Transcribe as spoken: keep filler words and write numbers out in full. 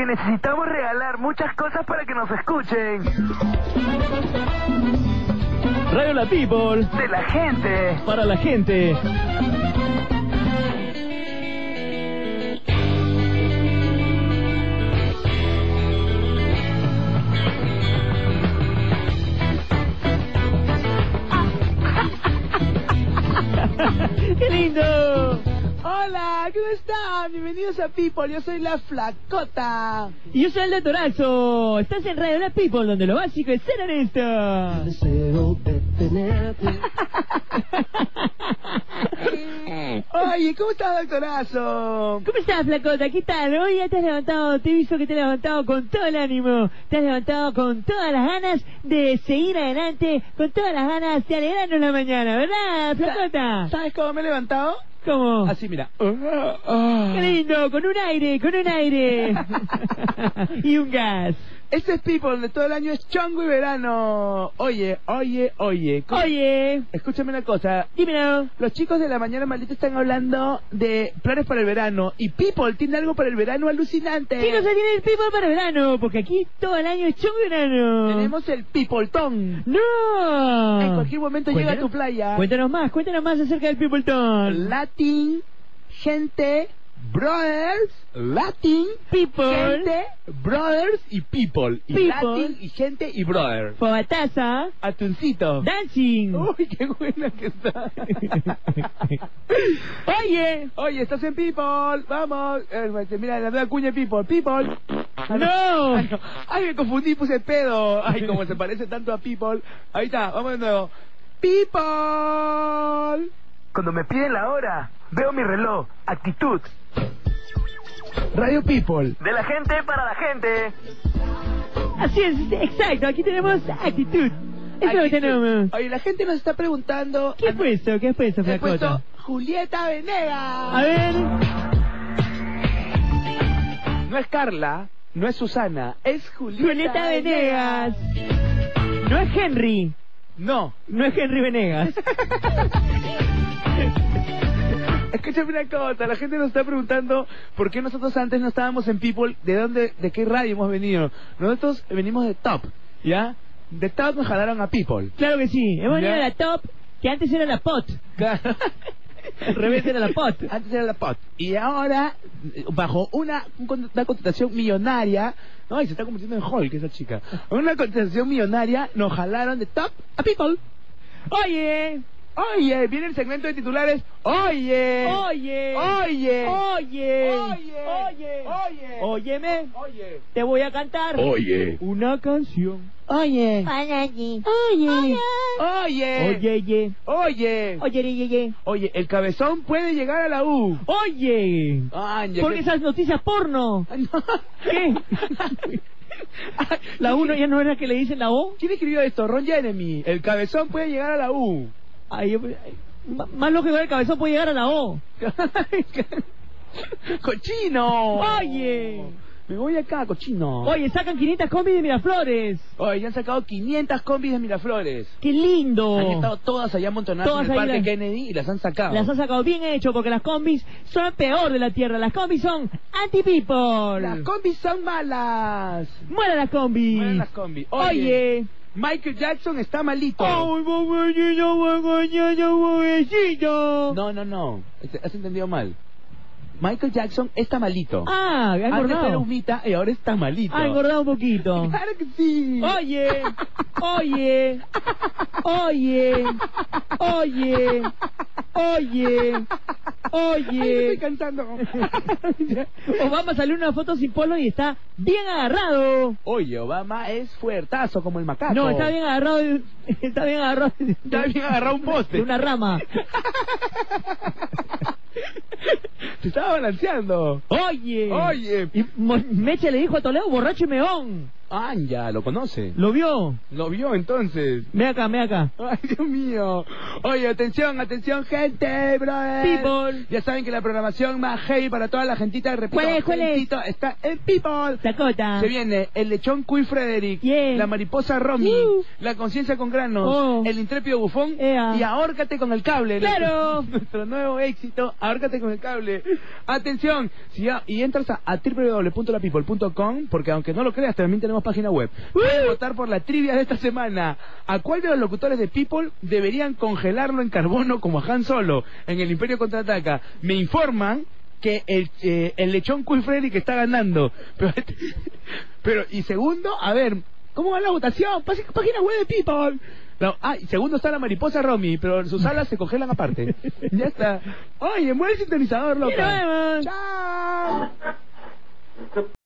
porque necesitamos regalar muchas cosas para que nos escuchen. Radio La People. De la gente. Para la gente. ¡Qué lindo! Hola, ¿cómo están? Bienvenidos a People, yo soy la Flacota. Y yo soy el Datorazo. Estás en Radio La People, donde lo básico es ser honesto. Deseo de tenerte. Oye, ¿cómo estás, Doctorazo? ¿Cómo estás, Flacota? ¿Qué tal? Hoy ya te has levantado, te he visto que te has levantado con todo el ánimo. Te has levantado con todas las ganas de seguir adelante, con todas las ganas de alegrarnos la mañana, ¿verdad, Flacota? ¿Sabes cómo me he levantado? ¿Cómo? Así, mira. ¡Qué lindo! Con un aire, con un aire. Y un gas. Este es People de todo el año, es chongo y verano. Oye, oye, oye. Oye. Escúchame una cosa. Dímelo. Los chicos de La Mañana Maldita están hablando de planes para el verano. Y People tiene algo para el verano alucinante. Chicos, se tiene el People para el verano. Porque aquí todo el año es chongo y verano. Tenemos el Peopletón. ¡No! En cualquier momento cuéntanos, llega a tu playa. Cuéntanos más, cuéntanos más acerca del Peopletón. Latin, gente... Brothers, Latin, People, gente, Brothers y People. Y people. Latin y gente y Brothers. Fogataza. Atuncito. Dancing. Uy, qué buena que está. Oye. Oye, estás en People. Vamos. Eh, mira, la nueva cuña People. People. Ah, no. Ay, no. Ay, me confundí, puse pedo. Ay, como se parece tanto a People. Ahí está, vamos de nuevo. People. Cuando me piden la hora, veo mi reloj. Actitud. Radio People. De la gente para la gente. Así es, exacto. Aquí tenemos actitud. Eso es lo que tenemos. Oye, la gente nos está preguntando... ¿Qué ha puesto? ¿Qué ha puesto, Flacota? Julieta Venegas. A ver. No es Carla, no es Susana, es Julieta, Julieta Venegas. Venegas. No es Henry. No, no es Henry Venegas. Escúchame una cosa, la gente nos está preguntando por qué nosotros antes no estábamos en People, de dónde, de qué radio hemos venido. Nosotros venimos de Top, ¿ya? De Top nos jalaron a People. Claro que sí, hemos venido de la Top, que antes era la Pot. Claro. Al revés era la Pot. Antes era la Pot. Y ahora, bajo una, una contratación millonaria, no, y se está convirtiendo en Hulk esa chica. Una contratación millonaria nos jalaron de Top a People. Oye... Oye, viene el segmento de titulares. Oye, oye, oye, oye, oye, oye, óyeme, oye, te voy a cantar, oye, una canción, oye, oye, oye, oye, oye, oye, oye, el cabezón puede llegar a la U, oye, porque esas noticias porno, ¿qué? La U ya no era que le dicen la O. ¿Quién escribió esto? Ron Jeremy. El cabezón puede llegar a la U. Ay, ay, más lógico que el cabezón puede llegar a la O. ¡Cochino! ¡Oye! Me voy acá, cochino. Oye, sacan quinientas combis de Miraflores. Oye, han sacado quinientas combis de Miraflores. ¡Qué lindo! Han estado todas allá amontonadas todas en el Parque las... Kennedy y las han sacado. Las han sacado bien hecho porque las combis son el peor de la tierra. Las combis son anti-people. Las combis son malas. ¡Muera las combis! ¡Muera las combis! Oye... Oye. Michael Jackson está malito. No, no, no. Has entendido mal. Michael Jackson está malito. Ah, ha engordado. Antes era humita y ahora está malito. Ha engordado un poquito. Claro que sí. Oye, oye, oye, oye, oye, oye. Ay, estoy cantando. Obama salió en una foto sin polo y está bien agarrado. Oye, Obama es fuertazo como el macaco. No, está bien agarrado. De, está bien agarrado. De, está bien agarrado un poste. De una rama. Se estaba balanceando. Oye. Oye. Y Meche le dijo a Toledo borracho y meón. Ah, ya, ¿lo conoce? ¿Lo vio? ¿Lo vio entonces? Ve acá, ve acá. Ay, Dios mío. Oye, atención, atención, gente, brother. People. Ya saben que la programación más heavy para toda la gentita, repito. ¿Cuál es, cuál es? Está en People. Dakota. Se viene el lechón Cuy Frederick, yeah. La mariposa Romy, uh. La conciencia con granos, oh. El intrépido bufón, yeah. Y ahórcate con el cable. ¡Claro! Nuestro nuevo éxito, ahórcate con el cable. Atención, si ya, y entras a, a w w w punto la people punto com, porque aunque no lo creas, también tenemos página web. Pueden votar por la trivia de esta semana. ¿A cuál de los locutores de People deberían congelarlo en carbono como a Han Solo en el Imperio Contraataca? Me informan que el, eh, el lechón Cuy Frederick está ganando. Pero, pero, y segundo, a ver, ¿cómo va la votación? Pase, página web de People. No, ah, y segundo está la mariposa Romy, pero sus alas se congelan aparte. Ya está. Oye, mueve el sintonizador, loca. Chao.